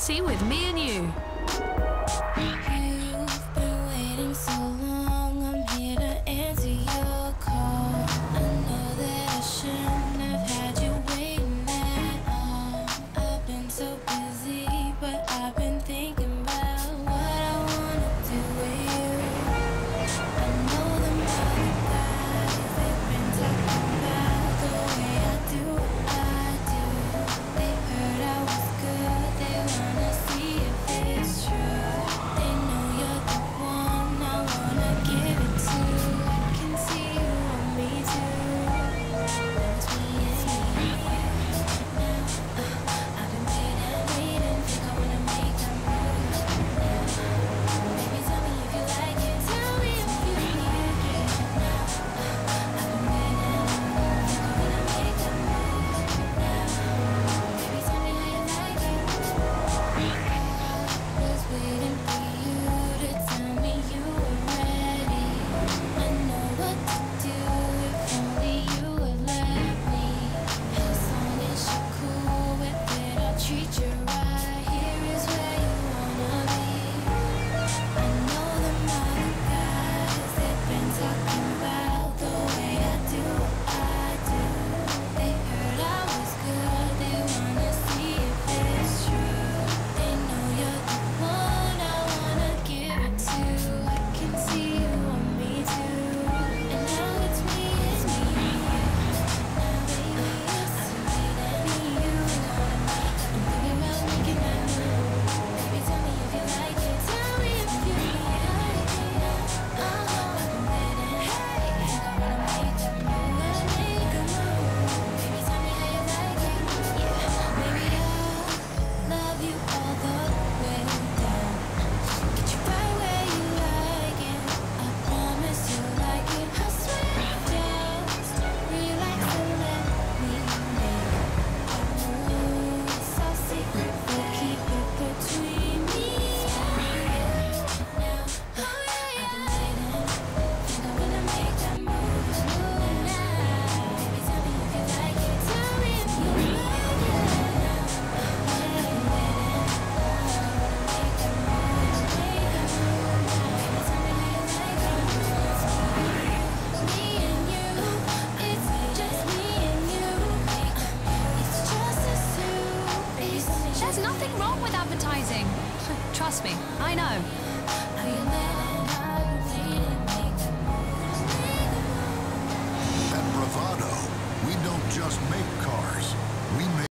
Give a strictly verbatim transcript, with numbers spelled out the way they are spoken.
party with me and you. You've been waiting so long, I'm here to answer your call. I know that I shouldn't have had you waiting that long. I've been so busy, but I've been thinking about what I wanna do with you. I know the other guys, they've been talking about the way I do what I do. They heard I was good, they wanna see if it's true. They know you're the one I wanna give it to. I can see you on me too. It's me and me now. Uh, I've been waiting, waiting, think I wanna make a move now. Baby, tell me if you like it, tell me if you like it now. Uh, I've been waiting, think I wanna make a move now. Baby, tell me how you like it. I was waiting for you to tell me you were ready. I know what to do if only you would let me. As long as you're cool with it, I'll treat you right. Here is where you wanna be. I know the other guys, they've been talking about the way I do what I do. They heard I was good, they wanna see if it's true. They know you're the one I wanna give it to. I can see you on me too. And now it's me and me now, baby. I've been waiting, you know I'm thinking about making that move. Baby, tell me if you like it, tell me if you like it. Oh, I've been waiting, hey, I wanna make that move, wanna make a move. Baby, tell me how you like it, yeah. Baby, I love you all the way down. Get you right where you like it. I promise you'll like it. I swear I just relax and let me make our move. It's our secret, we'll keep it between me and you now. I've been waiting, think I wanna make that move now. Baby, tell me if you like it, tell me if you like it now. I've been waiting, think I wanna make that move, make that move now. Baby, tell me how you like it. It's me and you, it's just me and you. It's just us two. Baby, tell me how you like it. There's nothing wrong with advertising. Trust me, I know. Are you ready?